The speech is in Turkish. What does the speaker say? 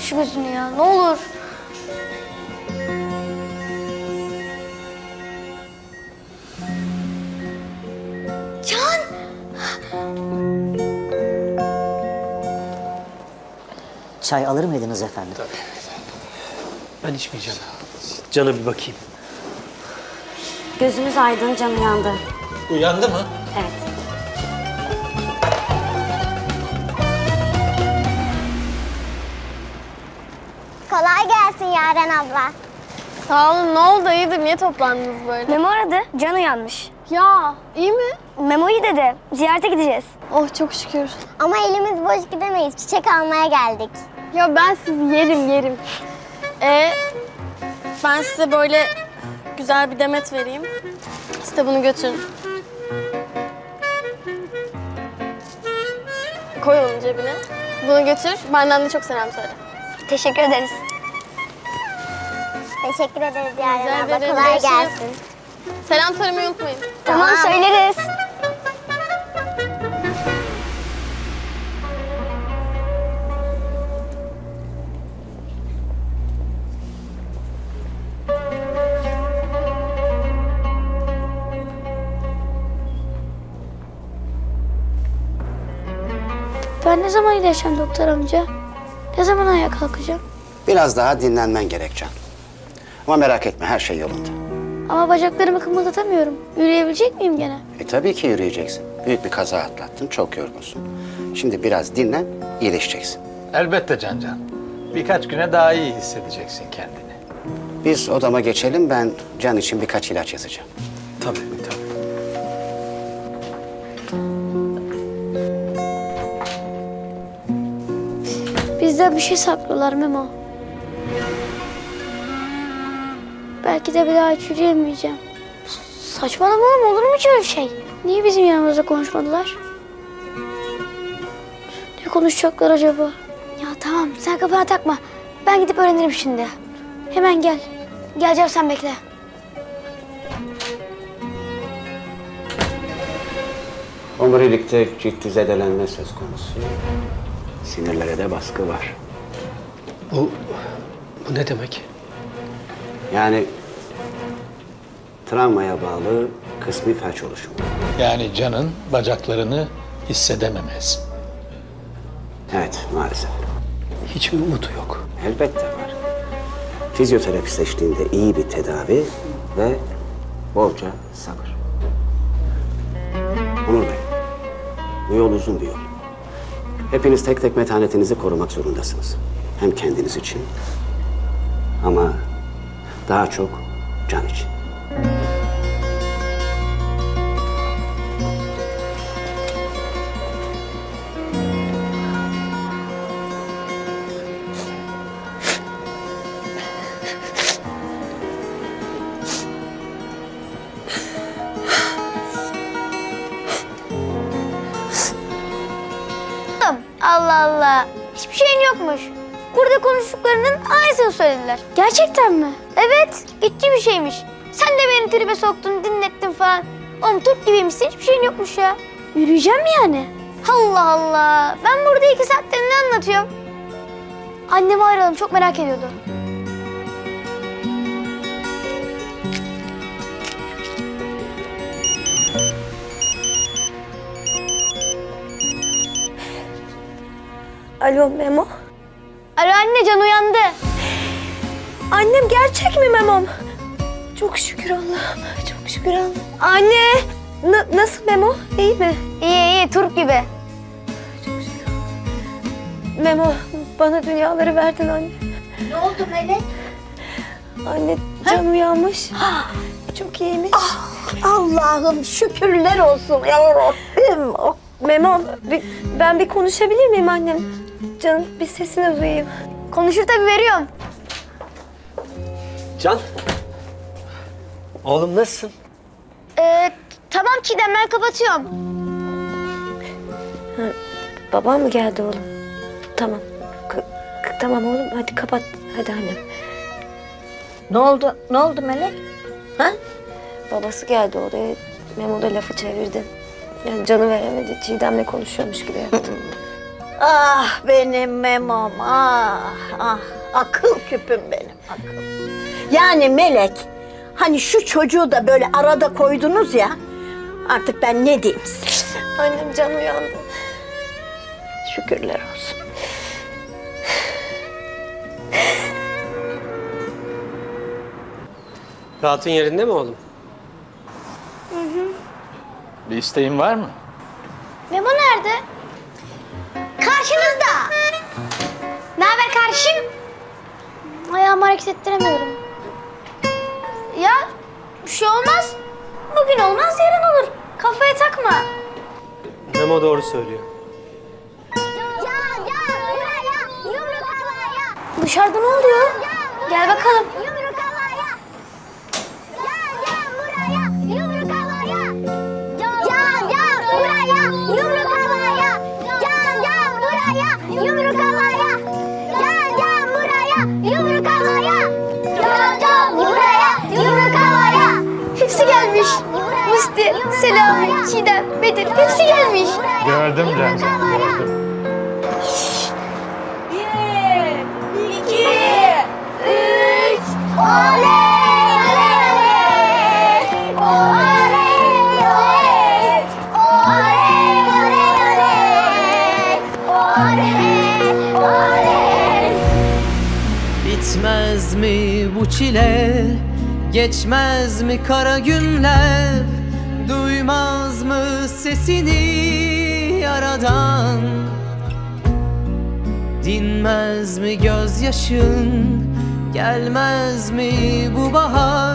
kapat şu gözünü ya, ne olur. Can! Çay alır mıydınız efendim? Tabii. Ben içmeyeceğim. Can'a bir bakayım. Gözümüz aydın, Can uyandı. Uyandı mı? Evet. Kolay gelsin Yaren abla. Sağ olun. Ne oldu? İyidir. Niye toplandınız böyle? Memo aradı. Can uyanmış. Ya iyi mi? Memo iyi dedi. Ziyarete gideceğiz. Oh çok şükür. Ama elimiz boş gidemeyiz. Çiçek almaya geldik. Ya ben sizi yerim. Ben size böyle güzel bir demet vereyim. Siz de bunu götürün. Koy onun cebine. Bunu götür. Benden de çok selam söyle. Teşekkür ederiz. Teşekkür ederiz Yaren abla. Kolay gelsin. Selam söylemeyi unutmayın. Tamam söyleriz. Ben ne zaman iyileşeceğim doktor amca? Ne zaman ayağa kalkacağım? Biraz daha dinlenmen gerek Can. Ama merak etme, her şey yolunda. Ama bacaklarımı kımıldatamıyorum. Yürüyebilecek miyim gene? Tabii ki yürüyeceksin. Büyük bir kaza atlattın, çok yorgunsun. Şimdi biraz dinlen, iyileşeceksin. Elbette Can. Birkaç güne daha iyi hissedeceksin kendini. Biz odama geçelim, ben Can için birkaç ilaç yazacağım. Tabii. Bizde bir şey saklıyorlar Memo. Belki de bir daha hiç yürüyemeyeceğim. Saçmalama oğlum, olur mu hiç öyle şey? Niye bizim yanımızda konuşmadılar? Ne konuşacaklar acaba? Ya tamam, sen kafana takma. Ben gidip öğrenirim şimdi. Hemen gel. Geleceğim, sen bekle. Omurilikte ciddi zedelenme söz konusu. Sinirlere de baskı var. Bu ne demek? Yani travmaya bağlı kısmi felç oluşumu. Yani Can'ın bacaklarını hissedememesi. Evet, maalesef. Hiç mi umudu yok? Elbette var. Fizyoterapi seçtiğinde iyi bir tedavi ve bolca sabır. Onur Bey, bu yol uzun bir yol. Hepiniz tek tek metanetinizi korumak zorundasınız. Hem kendiniz için ama daha çok Can için. Hiçbir şeyin yokmuş. Burada konuştuklarının aynısını söylediler. Gerçekten mi? Evet, geçici bir şeymiş. Sen de beni tribe soktun, dinlettin falan. Oğlum Türk gibiymişsin, hiçbir şeyin yokmuş ya. Yürüyeceğim yani. Allah Allah, ben burada 2 saattir ne anlatıyorum? Annemi arayalım, çok merak ediyordu. Alo Memo. Alo anne, Can uyandı. Annem gerçek mi Memo'm? Çok şükür Allah'ım, çok şükür Allah'ım. Anne! Nasıl Memo, iyi mi? İyi, turp gibi. Çok şükür. Memo, bana dünyaları verdin anne. Ne oldu Melek? Anne, Can uyanmış. Çok iyiymiş. Allah'ım şükürler olsun ya Rabbim. Oh. Memo, ben bir konuşabilir miyim annem? Canım, bir sesini duyayım. Konuşur tabii, veriyorum. Can. Oğlum nasılsın? Tamam Çiğdem, ben kapatıyorum. Ha, babam mı geldi oğlum? Tamam. Tamam oğlum, hadi kapat. Hadi annem. Ne oldu Melek? Ha? Babası geldi oraya. Memo da lafı çevirdi. Yani Can'ı veremedi. Çiğdem'le konuşuyormuş gibi yaptım. Ah benim Memo'm, ah, ah. Akıl küpüm benim, akıl. Yani Melek, hani şu çocuğu da böyle arada koydunuz ya, artık ben ne diyeyim size? Annem, can uyandı. Şükürler olsun. Rahatın yerinde mi oğlum? Hı hı. Bir isteğin var mı? Memo nerede? Karşınızda. Ne haber karşım? Ayağımı hareket ettiremiyorum. Ya bir şey olmaz. Bugün olmaz, yarın olur. Kafaya takma. Memo doğru söylüyor. Dışarıda ne oluyor? Gel bakalım. Hepsi gelmiş. Musti, Selami, Çiğdem, Bedir, hepsi gelmiş. Gördüm ben, gördüm. 1, 2, 3, oley! Oley! Oley! Oley! Oley! Oley! Oley! Oley! Bitmez mi bu çile? Geçmez mi kara günler? Duymaz mı sesini yaradan? Dinmez mi gözyaşın? Gelmez mi bu bahar?